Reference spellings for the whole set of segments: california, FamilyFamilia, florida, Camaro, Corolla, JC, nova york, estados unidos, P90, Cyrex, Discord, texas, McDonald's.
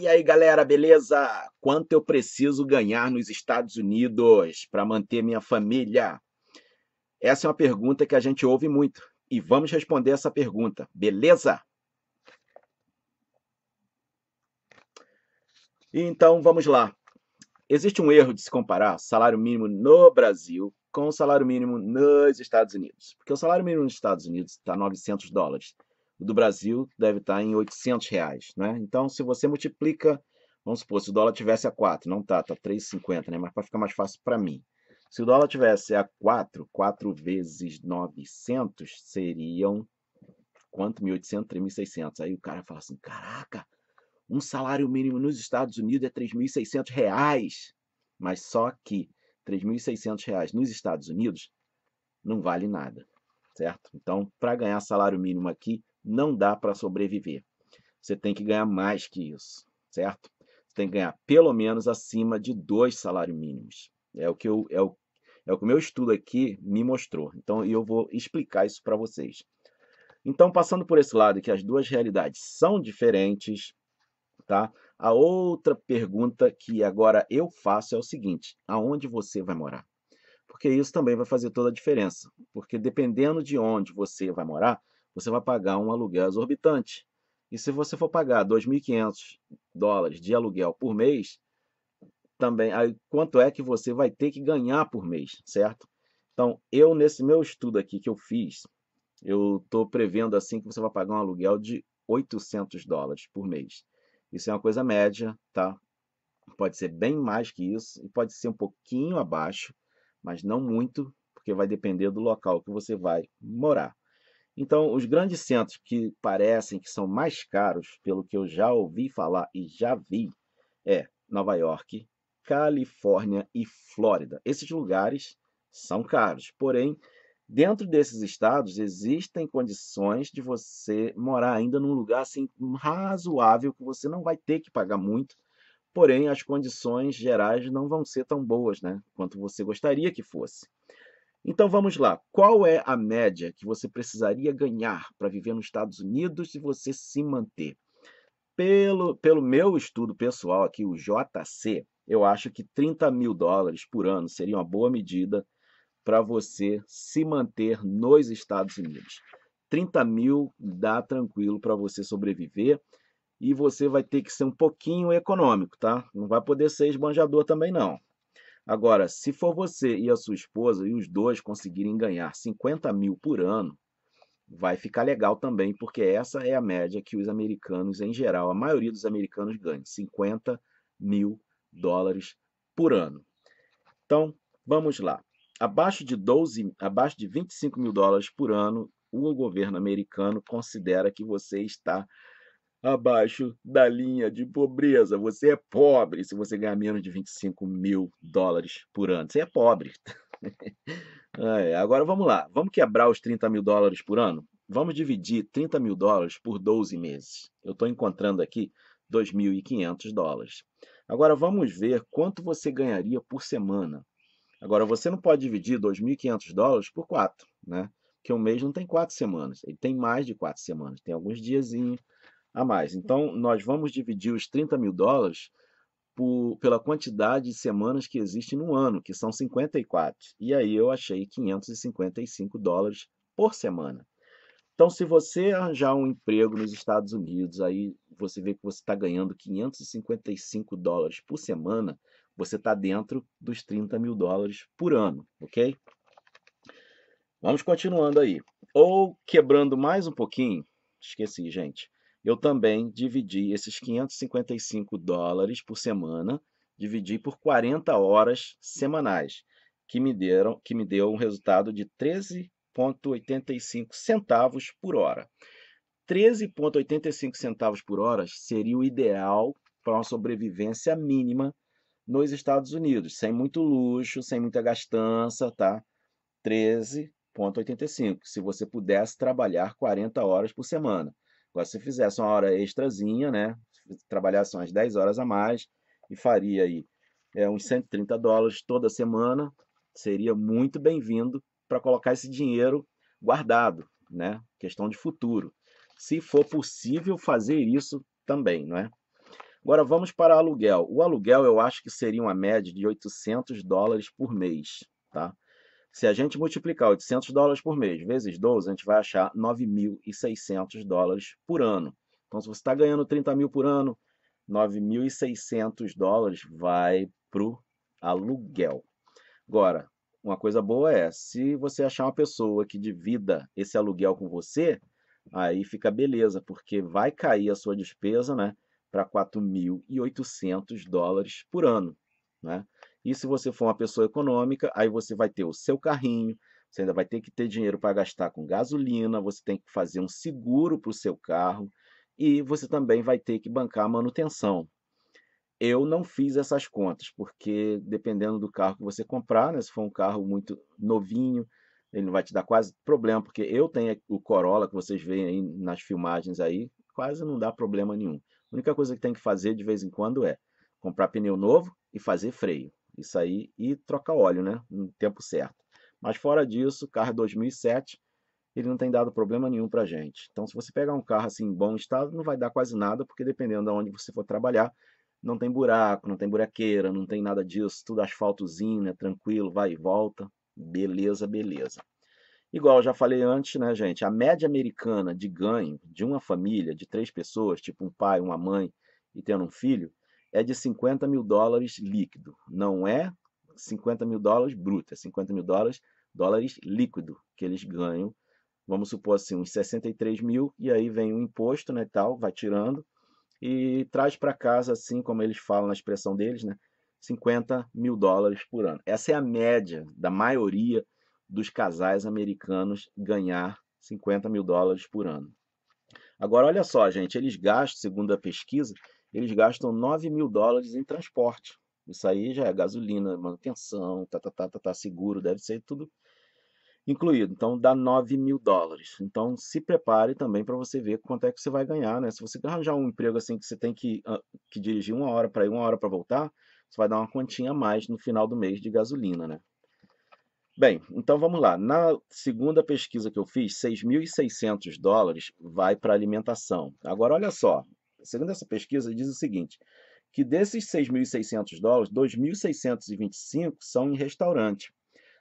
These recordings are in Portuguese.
E aí, galera, beleza? Quanto eu preciso ganhar nos Estados Unidos para manter minha família? Essa é uma pergunta que a gente ouve muito e vamos responder essa pergunta, beleza? Então, vamos lá. Existe um erro de se comparar salário mínimo no Brasil com o salário mínimo nos Estados Unidos. Porque o salário mínimo nos Estados Unidos está 900 dólares. O do Brasil deve estar em 800 reais, né? Então, se você multiplica, vamos supor, se o dólar tivesse a 4, não tá 3,50, né? Mas para ficar mais fácil para mim. Se o dólar tivesse a 4, 4 vezes 900 seriam quanto? 1.800, 3.600. Aí o cara fala assim, caraca, um salário mínimo nos Estados Unidos é 3.600 reais. Mas só que 3.600 reais nos Estados Unidos não vale nada, certo? Então, para ganhar salário mínimo aqui, não dá para sobreviver. Você tem que ganhar mais que isso, certo? Você tem que ganhar pelo menos acima de 2 salários mínimos. É o que o meu estudo aqui me mostrou. Então, eu vou explicar isso para vocês. Então, passando por esse lado, que as duas realidades são diferentes, tá? A outra pergunta que agora eu faço é o seguinte, aonde você vai morar? Porque isso também vai fazer toda a diferença. Porque dependendo de onde você vai morar, você vai pagar um aluguel exorbitante. E se você for pagar 2.500 dólares de aluguel por mês, também, aí, quanto é que você vai ter que ganhar por mês, certo? Então, eu, nesse meu estudo aqui que eu fiz, eu estou prevendo assim que você vai pagar um aluguel de 800 dólares por mês. Isso é uma coisa média, tá? Pode ser bem mais que isso, e pode ser um pouquinho abaixo, mas não muito, porque vai depender do local que você vai morar. Então, os grandes centros que parecem que são mais caros, pelo que eu já ouvi falar e já vi, é Nova York, Califórnia e Flórida. Esses lugares são caros, porém, dentro desses estados, existem condições de você morar ainda num lugar assim, razoável, que você não vai ter que pagar muito, porém, as condições gerais não vão ser tão boas, né, quanto você gostaria que fosse. Então, vamos lá. Qual é a média que você precisaria ganhar para viver nos Estados Unidos e você se manter? Pelo meu estudo pessoal aqui, o JC, eu acho que 30 mil dólares por ano seria uma boa medida para você se manter nos Estados Unidos. 30 mil dá tranquilo para você sobreviver e você vai ter que ser um pouquinho econômico, tá? Não vai poder ser esbanjador também, não. Agora, se for você e a sua esposa e os dois conseguirem ganhar 50 mil por ano, vai ficar legal também, porque essa é a média que os americanos, em geral, a maioria dos americanos ganha, 50 mil dólares por ano. Então, vamos lá. Abaixo de 25 mil dólares por ano, o governo americano considera que você está abaixo da linha de pobreza. Você é pobre se você ganhar menos de 25 mil dólares por ano. Você é pobre. Agora vamos lá. Vamos quebrar os 30 mil dólares por ano? Vamos dividir 30 mil dólares por 12 meses. Eu estou encontrando aqui 2.500 dólares. Agora vamos ver quanto você ganharia por semana. Agora você não pode dividir 2.500 dólares por 4, né? Porque um mês não tem 4 semanas. Ele tem mais de 4 semanas. Tem alguns diazinhos a mais. Então, nós vamos dividir os 30 mil dólares pela quantidade de semanas que existe no ano, que são 54. E aí eu achei 555 dólares por semana. Então, se você arranjar um emprego nos Estados Unidos, aí você vê que você está ganhando 555 dólares por semana, você está dentro dos 30 mil dólares por ano, ok? Vamos continuando aí. Ou quebrando mais um pouquinho, esqueci, gente. Eu também dividi esses 555 dólares por semana, dividi por 40 horas semanais, que me deu um resultado de 13,85 centavos por hora. 13,85 centavos por hora seria o ideal para uma sobrevivência mínima nos Estados Unidos, sem muito luxo, sem muita gastança, tá? 13,85, se você pudesse trabalhar 40 horas por semana. Agora, se fizesse uma hora extrazinha, né? Trabalhasse umas 10 horas a mais e faria aí uns 130 dólares toda semana, seria muito bem-vindo para colocar esse dinheiro guardado, né? Questão de futuro. Se for possível fazer isso também, não é? Agora vamos para aluguel. O aluguel eu acho que seria uma média de $800 por mês, tá? Se a gente multiplicar $800 por mês vezes 12, a gente vai achar $9.600 por ano. Então, se você está ganhando 30 mil por ano, $9.600 vai para o aluguel. Agora, uma coisa boa é, se você achar uma pessoa que divida esse aluguel com você, aí fica beleza, porque vai cair a sua despesa, né, para $4.800 por ano, né? E se você for uma pessoa econômica, aí você vai ter o seu carrinho, você ainda vai ter que ter dinheiro para gastar com gasolina, você tem que fazer um seguro para o seu carro e você também vai ter que bancar a manutenção. Eu não fiz essas contas, porque dependendo do carro que você comprar, né, se for um carro muito novinho, ele não vai te dar quase problema, porque eu tenho o Corolla, que vocês veem aí nas filmagens aí, quase não dá problema nenhum. A única coisa que tem que fazer de vez em quando é comprar pneu novo e fazer freio. Isso aí, e trocar óleo, né, no tempo certo. Mas fora disso, o carro 2007, ele não tem dado problema nenhum pra gente. Então, se você pegar um carro assim em bom estado, não vai dar quase nada, porque dependendo de onde você for trabalhar, não tem buraco, não tem buraqueira, não tem nada disso, tudo asfaltozinho, né, tranquilo, vai e volta. Beleza, beleza. Igual eu já falei antes, né, gente, a média americana de ganho de uma família de 3 pessoas, tipo um pai, uma mãe e tendo um filho, é de $50 mil líquido. Não é $50 mil bruto, é $50 mil líquido que eles ganham. Vamos supor assim, uns 63 mil, e aí vem o imposto, né, tal, vai tirando, e traz para casa, assim como eles falam na expressão deles, né, $50 mil por ano. Essa é a média da maioria dos casais americanos ganhar $50 mil por ano. Agora, olha só, gente, eles gastam, segundo a pesquisa, eles gastam $9 mil em transporte. Isso aí já é gasolina, manutenção, seguro, deve ser tudo incluído. Então, dá $9 mil. Então, se prepare também para você ver quanto é que você vai ganhar, né? Se você arranjar um emprego assim que você tem que dirigir 1 hora para ir, 1 hora para voltar, você vai dar uma quantia a mais no final do mês de gasolina, né? Bem, então vamos lá. Na segunda pesquisa que eu fiz, $6.600 vai para alimentação. Agora, olha só. Segundo essa pesquisa, diz o seguinte, que desses $6.600, 2.625 são em restaurante.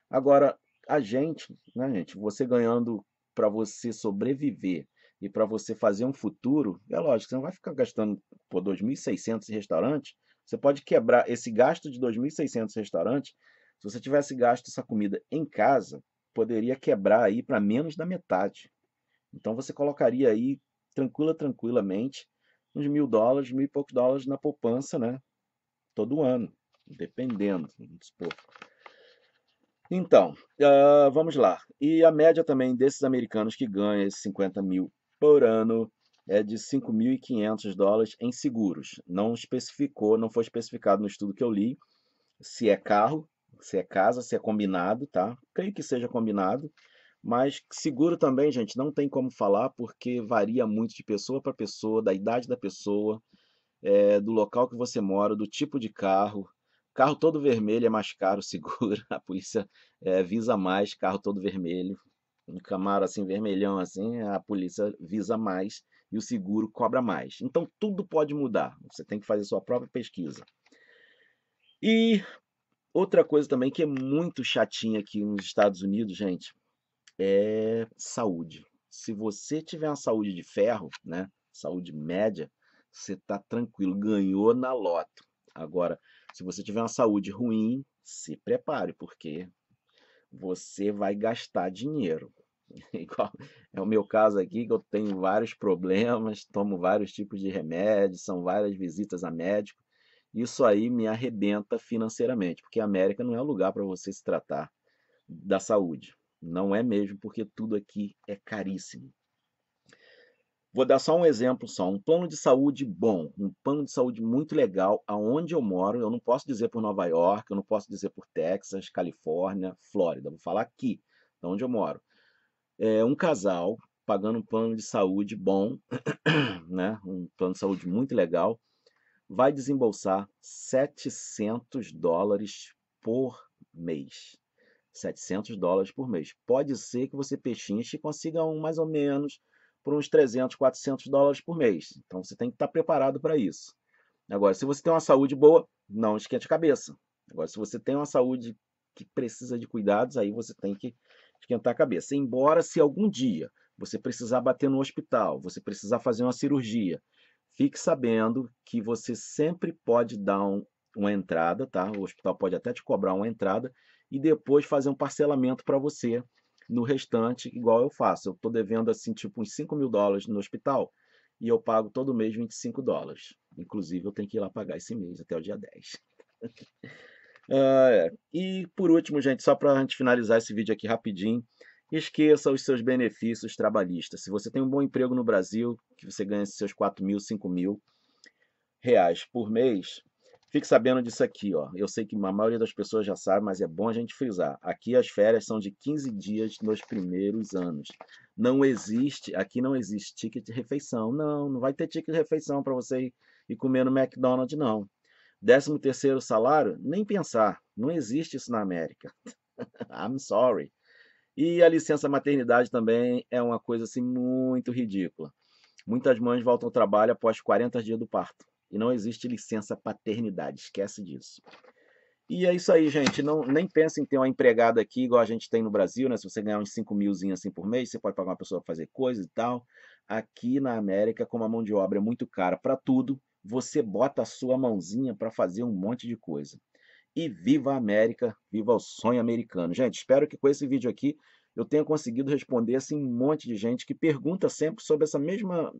Agora, a gente, né, gente, você ganhando para você sobreviver e para você fazer um futuro, é lógico, você não vai ficar gastando por 2.600 em restaurante. Você pode quebrar esse gasto de 2.600 em restaurante. Se você tivesse gasto essa comida em casa, poderia quebrar aí para menos da metade. Então, você colocaria aí, tranquilamente, uns $1.000, $1.000 e poucos na poupança, né? Todo ano, dependendo, vamos supor. Então, vamos lá. E a média também desses americanos que ganham esses $50 mil por ano é de $5.500 em seguros. Não especificou, não foi especificado no estudo que eu li se é carro, se é casa, se é combinado, tá? Creio que seja combinado. Mas seguro também, gente, não tem como falar, porque varia muito de pessoa para pessoa, da idade da pessoa, do local que você mora, do tipo de carro. Carro todo vermelho é mais caro, seguro. A polícia visa mais carro todo vermelho. Um Camaro assim, vermelhão assim, a polícia visa mais e o seguro cobra mais. Então tudo pode mudar, você tem que fazer sua própria pesquisa. E outra coisa também que é muito chatinha aqui nos Estados Unidos, gente, é saúde. Se você tiver uma saúde de ferro, né, saúde média, você tá tranquilo, ganhou na loto. Agora, se você tiver uma saúde ruim, se prepare, porque você vai gastar dinheiro. Igual é o meu caso aqui, que eu tenho vários problemas, tomo vários tipos de remédios, são várias visitas a médico. Isso aí me arrebenta financeiramente, porque a América não é o lugar para você se tratar da saúde. Não é mesmo, porque tudo aqui é caríssimo. Vou dar só um exemplo, um plano de saúde bom, um plano de saúde muito legal, aonde eu moro, eu não posso dizer por Nova York, eu não posso dizer por Texas, Califórnia, Flórida, vou falar aqui, onde eu moro. É um casal pagando um plano de saúde bom, né? Um plano de saúde muito legal, vai desembolsar $700 por mês. $700 por mês. Pode ser que você pechinche e consiga um mais ou menos por uns $300, $400 por mês. Então, você tem que estar preparado para isso. Agora, se você tem uma saúde boa, não esquente a cabeça. Agora, se você tem uma saúde que precisa de cuidados, aí você tem que esquentar a cabeça. Embora, se algum dia você precisar bater no hospital, você precisar fazer uma cirurgia, fique sabendo que você sempre pode dar uma entrada, tá? O hospital pode até te cobrar uma entrada e depois fazer um parcelamento para você no restante, igual eu faço. Eu estou devendo, assim, tipo uns $5.000 no hospital e eu pago todo mês $25. Inclusive, eu tenho que ir lá pagar esse mês até o dia 10. E por último, gente, só para a gente finalizar esse vídeo aqui rapidinho, esqueça os seus benefícios trabalhistas. Se você tem um bom emprego no Brasil, que você ganha seus R$4.000, R$5.000 por mês, fique sabendo disso aqui, ó. Eu sei que a maioria das pessoas já sabe, mas é bom a gente frisar. Aqui as férias são de 15 dias nos primeiros anos. Não existe, aqui não existe ticket de refeição. Não, não vai ter ticket de refeição para você ir comer no McDonald's, não. 13º salário, nem pensar. Não existe isso na América. I'm sorry. E a licença maternidade também é uma coisa assim muito ridícula. Muitas mães voltam ao trabalho após 40 dias do parto. E não existe licença paternidade, esquece disso. E é isso aí, gente. Não, nem pensa em ter uma empregada aqui, igual a gente tem no Brasil, né? Se você ganhar uns R$5.000 assim por mês, você pode pagar uma pessoa para fazer coisa e tal. Aqui na América, como a mão de obra é muito cara para tudo, você bota a sua mãozinha para fazer um monte de coisa. E viva a América, viva o sonho americano. Gente, espero que com esse vídeo aqui eu tenha conseguido responder assim, um monte de gente que pergunta sempre sobre essa mesma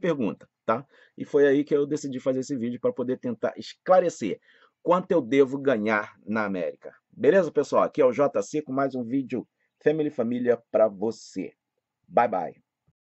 pergunta, tá? E foi aí que eu decidi fazer esse vídeo para poder tentar esclarecer quanto eu devo ganhar na América. Beleza, pessoal? Aqui é o JC com mais um vídeo Family Família para você. Bye, bye.